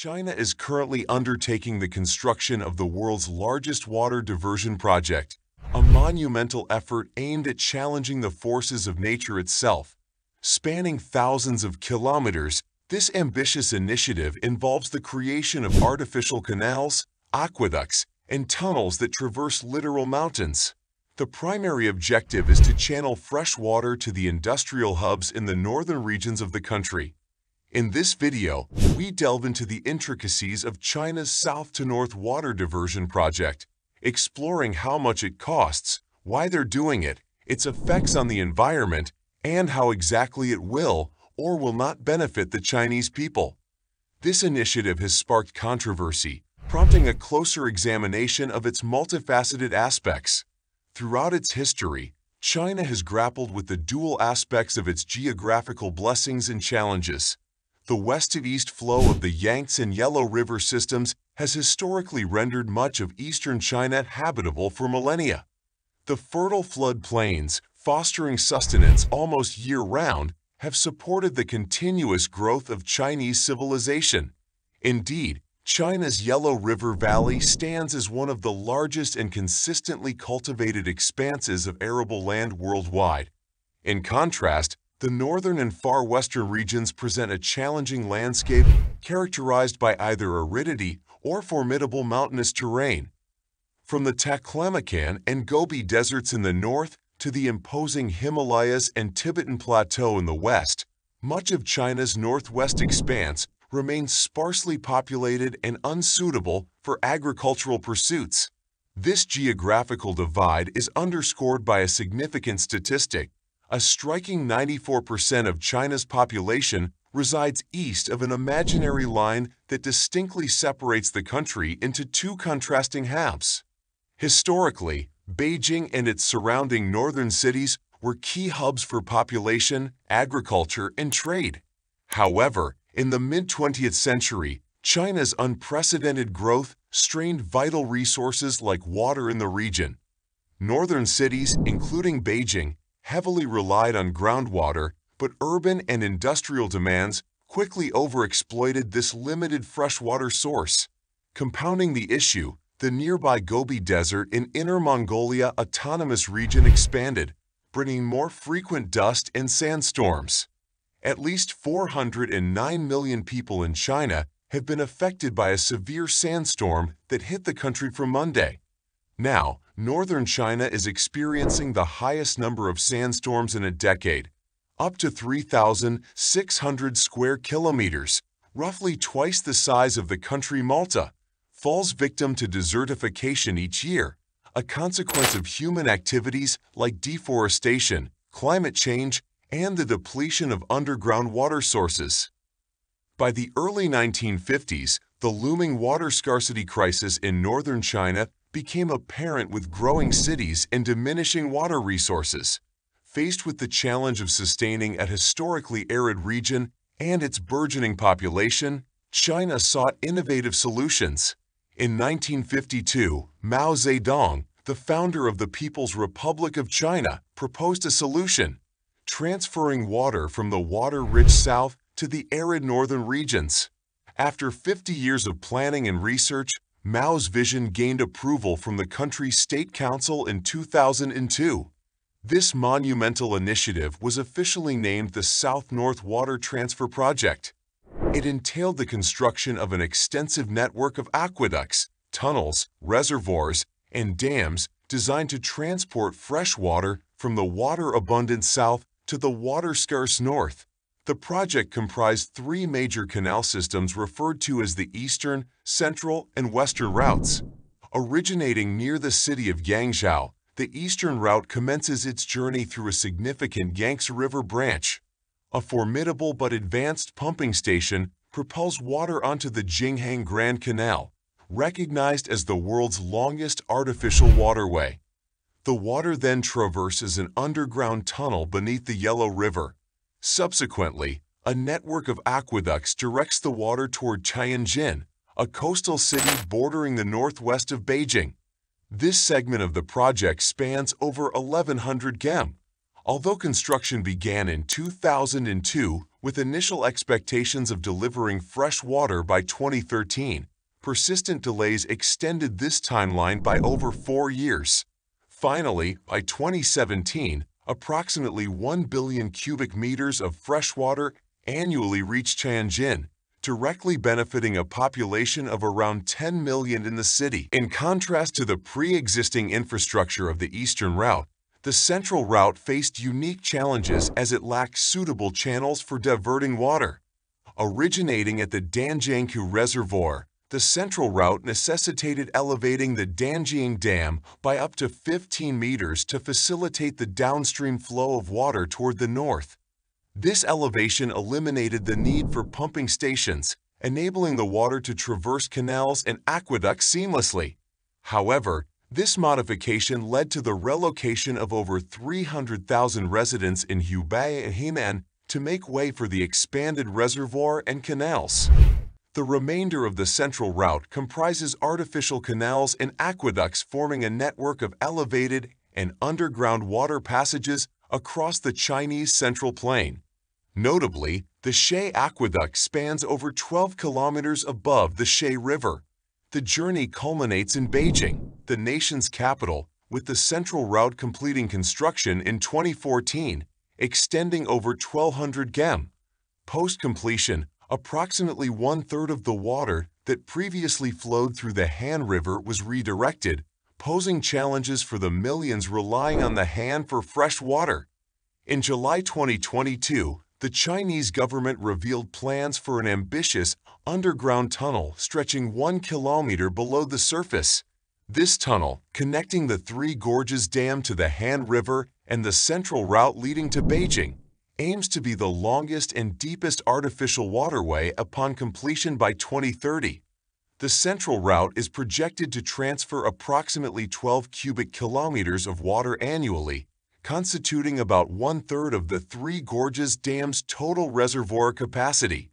China is currently undertaking the construction of the world's largest water diversion project, a monumental effort aimed at challenging the forces of nature itself. Spanning thousands of kilometers, this ambitious initiative involves the creation of artificial canals, aqueducts, and tunnels that traverse literal mountains. The primary objective is to channel fresh water to the industrial hubs in the northern regions of the country. In this video, we delve into the intricacies of China's South-to-North Water Diversion Project, exploring how much it costs, why they're doing it, its effects on the environment, and how exactly it will or will not benefit the Chinese people. This initiative has sparked controversy, prompting a closer examination of its multifaceted aspects. Throughout its history, China has grappled with the dual aspects of its geographical blessings and challenges. The west-to-east flow of the Yangtze and Yellow River systems has historically rendered much of eastern China habitable for millennia. The fertile flood plains, fostering sustenance almost year-round, have supported the continuous growth of Chinese civilization. Indeed, China's Yellow River Valley stands as one of the largest and consistently cultivated expanses of arable land worldwide. In contrast, the northern and far western regions present a challenging landscape characterized by either aridity or formidable mountainous terrain. From the Taklamakan and Gobi deserts in the north to the imposing Himalayas and Tibetan Plateau in the west, much of China's northwest expanse remains sparsely populated and unsuitable for agricultural pursuits. This geographical divide is underscored by a significant statistic. A striking 94% of China's population resides east of an imaginary line that distinctly separates the country into two contrasting halves. Historically, Beijing and its surrounding northern cities were key hubs for population, agriculture, and trade. However, in the mid-20th century, China's unprecedented growth strained vital resources like water in the region. Northern cities, including Beijing, heavily relied on groundwater, but urban and industrial demands quickly overexploited this limited freshwater source. Compounding the issue, the nearby Gobi Desert in Inner Mongolia Autonomous Region expanded, bringing more frequent dust and sandstorms. At least 409 million people in China have been affected by a severe sandstorm that hit the country from Monday. Now, northern China is experiencing the highest number of sandstorms in a decade, up to 3,600 square kilometers, roughly twice the size of the country Malta, falls victim to desertification each year, a consequence of human activities like deforestation, climate change, and the depletion of underground water sources. By the early 1950s, the looming water scarcity crisis in northern China became apparent with growing cities and diminishing water resources. Faced with the challenge of sustaining a historically arid region and its burgeoning population, China sought innovative solutions. In 1952, Mao Zedong, the founder of the People's Republic of China, proposed a solution: transferring water from the water-rich south to the arid northern regions. After 50 years of planning and research, Mao's vision gained approval from the country's State Council in 2002. This monumental initiative was officially named the South-North Water Transfer Project. It entailed the construction of an extensive network of aqueducts, tunnels, reservoirs, and dams designed to transport fresh water from the water-abundant south to the water-scarce north. The project comprised three major canal systems referred to as the Eastern, Central, and Western routes. Originating near the city of Yangzhou, the Eastern route commences its journey through a significant Yangtze River branch. A formidable but advanced pumping station propels water onto the Jinghang Grand Canal, recognized as the world's longest artificial waterway. The water then traverses an underground tunnel beneath the Yellow River. Subsequently, a network of aqueducts directs the water toward Tianjin, a coastal city bordering the northwest of Beijing. This segment of the project spans over 1,100 km. Although construction began in 2002 with initial expectations of delivering fresh water by 2013, persistent delays extended this timeline by over 4 years. Finally, by 2017, approximately 1 billion cubic meters of fresh water annually reached Tianjin, directly benefiting a population of around 10 million in the city. In contrast to the pre-existing infrastructure of the eastern route, the central route faced unique challenges as it lacked suitable channels for diverting water. Originating at the Danjiangkou Reservoir, the central route necessitated elevating the Danjiang Dam by up to 15 meters to facilitate the downstream flow of water toward the north. This elevation eliminated the need for pumping stations, enabling the water to traverse canals and aqueducts seamlessly. However, this modification led to the relocation of over 300,000 residents in Hubei and Henan to make way for the expanded reservoir and canals. The remainder of the central route comprises artificial canals and aqueducts forming a network of elevated and underground water passages across the Chinese Central Plain. Notably, the Shahe Aqueduct spans over 12 kilometers above the Shahe River. The journey culminates in Beijing, the nation's capital, with the central route completing construction in 2014, extending over 1,200 km. Post-completion, approximately one-third of the water that previously flowed through the Han River was redirected, posing challenges for the millions relying on the Han for fresh water. In July 2022, the Chinese government revealed plans for an ambitious underground tunnel stretching 1 kilometer below the surface. This tunnel, connecting the Three Gorges Dam to the Han River and the central route leading to Beijing, aims to be the longest and deepest artificial waterway upon completion by 2030. The central route is projected to transfer approximately 12 cubic kilometers of water annually, constituting about one-third of the Three Gorges Dam's total reservoir capacity.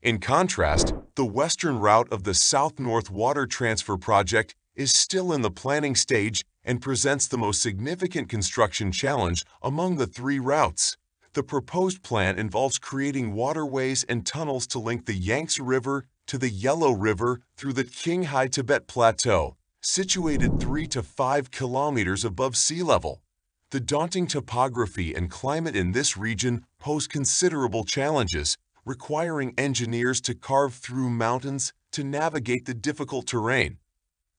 In contrast, the western route of the South-North Water Transfer Project is still in the planning stage and presents the most significant construction challenge among the three routes. The proposed plan involves creating waterways and tunnels to link the Yangtze River to the Yellow River through the Qinghai-Tibet Plateau, situated 3 to 5 kilometers above sea level. The daunting topography and climate in this region pose considerable challenges, requiring engineers to carve through mountains to navigate the difficult terrain.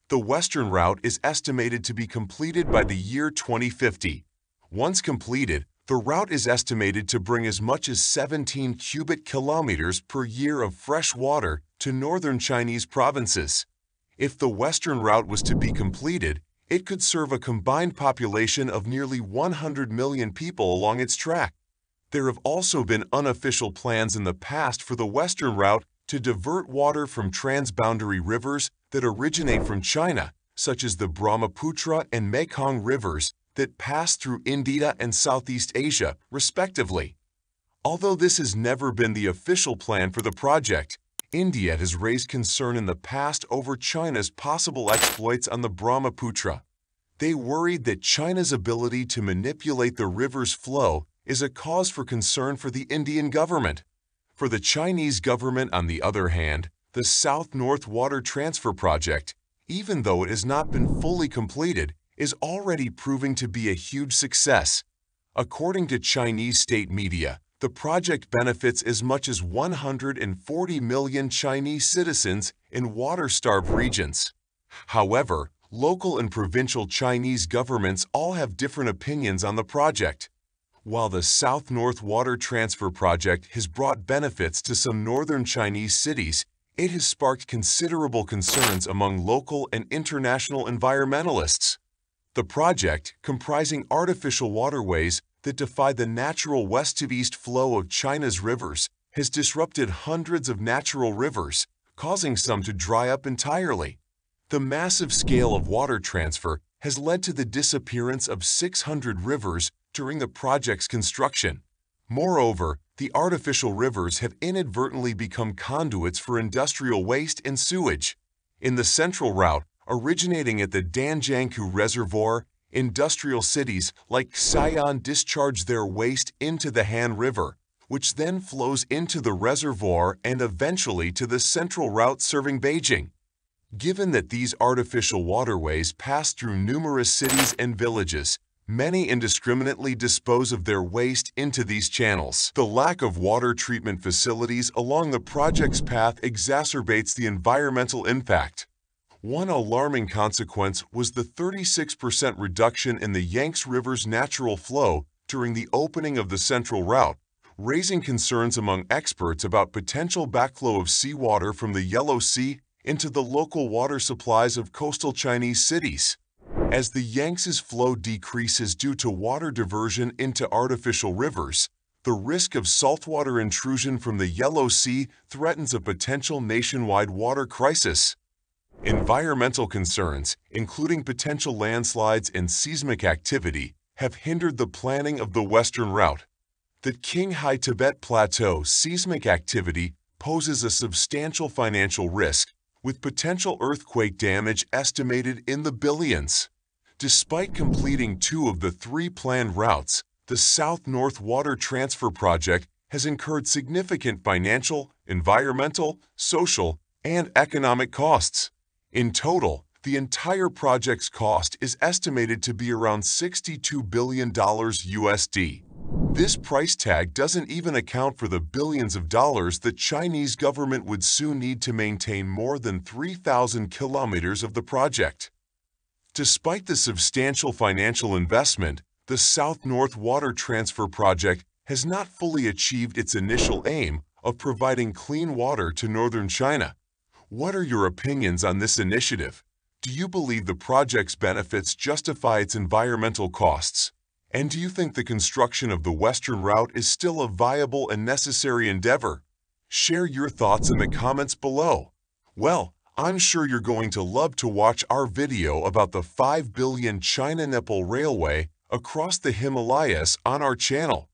The western route is estimated to be completed by the year 2050. Once completed, the route is estimated to bring as much as 17 cubic kilometers per year of fresh water to northern Chinese provinces. If the western route was to be completed, it could serve a combined population of nearly 100 million people along its track. There have also been unofficial plans in the past for the western route to divert water from transboundary rivers that originate from China, such as the Brahmaputra and Mekong rivers, that pass through India and Southeast Asia, respectively. Although this has never been the official plan for the project, India has raised concern in the past over China's possible exploits on the Brahmaputra. They worried that China's ability to manipulate the river's flow is a cause for concern for the Indian government. For the Chinese government, on the other hand, the South-North Water Transfer Project, even though it has not been fully completed, is already proving to be a huge success. According to Chinese state media, the project benefits as much as 140 million Chinese citizens in water-starved regions. However, local and provincial Chinese governments all have different opinions on the project. While the South-North Water Transfer Project has brought benefits to some northern Chinese cities, it has sparked considerable concerns among local and international environmentalists. The project, comprising artificial waterways that defy the natural west-to-east flow of China's rivers, has disrupted hundreds of natural rivers, causing some to dry up entirely. The massive scale of water transfer has led to the disappearance of 600 rivers during the project's construction. Moreover, the artificial rivers have inadvertently become conduits for industrial waste and sewage. In the central route, originating at the Danjiangkou Reservoir Industrial cities like Xi'an discharge their waste into the Han River, which then flows into the reservoir and eventually to the central route serving Beijing. Given that these artificial waterways pass through numerous cities and villages, many indiscriminately dispose of their waste into these channels. The lack of water treatment facilities along the project's path exacerbates the environmental impact. One alarming consequence was the 36% reduction in the Yangtze River's natural flow during the opening of the central route, raising concerns among experts about potential backflow of seawater from the Yellow Sea into the local water supplies of coastal Chinese cities. As the Yangtze's flow decreases due to water diversion into artificial rivers, the risk of saltwater intrusion from the Yellow Sea threatens a potential nationwide water crisis. Environmental concerns, including potential landslides and seismic activity, have hindered the planning of the western route. The Qinghai-Tibet Plateau seismic activity poses a substantial financial risk, with potential earthquake damage estimated in the billions. Despite completing 2 of the 3 planned routes, the South-North Water Transfer Project has incurred significant financial, environmental, social, and economic costs. In total, the entire project's cost is estimated to be around $62 billion USD. This price tag doesn't even account for the billions of dollars the Chinese government would soon need to maintain more than 3,000 kilometers of the project. Despite the substantial financial investment, the South-North Water Transfer Project has not fully achieved its initial aim of providing clean water to northern China. What are your opinions on this initiative? Do you believe the project's benefits justify its environmental costs? And do you think the construction of the Western Route is still a viable and necessary endeavor? Share your thoughts in the comments below. Well, I'm sure you're going to love to watch our video about the 5 billion China-Nepal Railway across the Himalayas on our channel.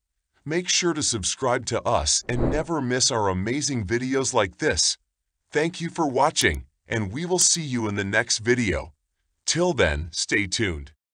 Make sure to subscribe to us and never miss our amazing videos like this. Thank you for watching, and we will see you in the next video. Till then, stay tuned.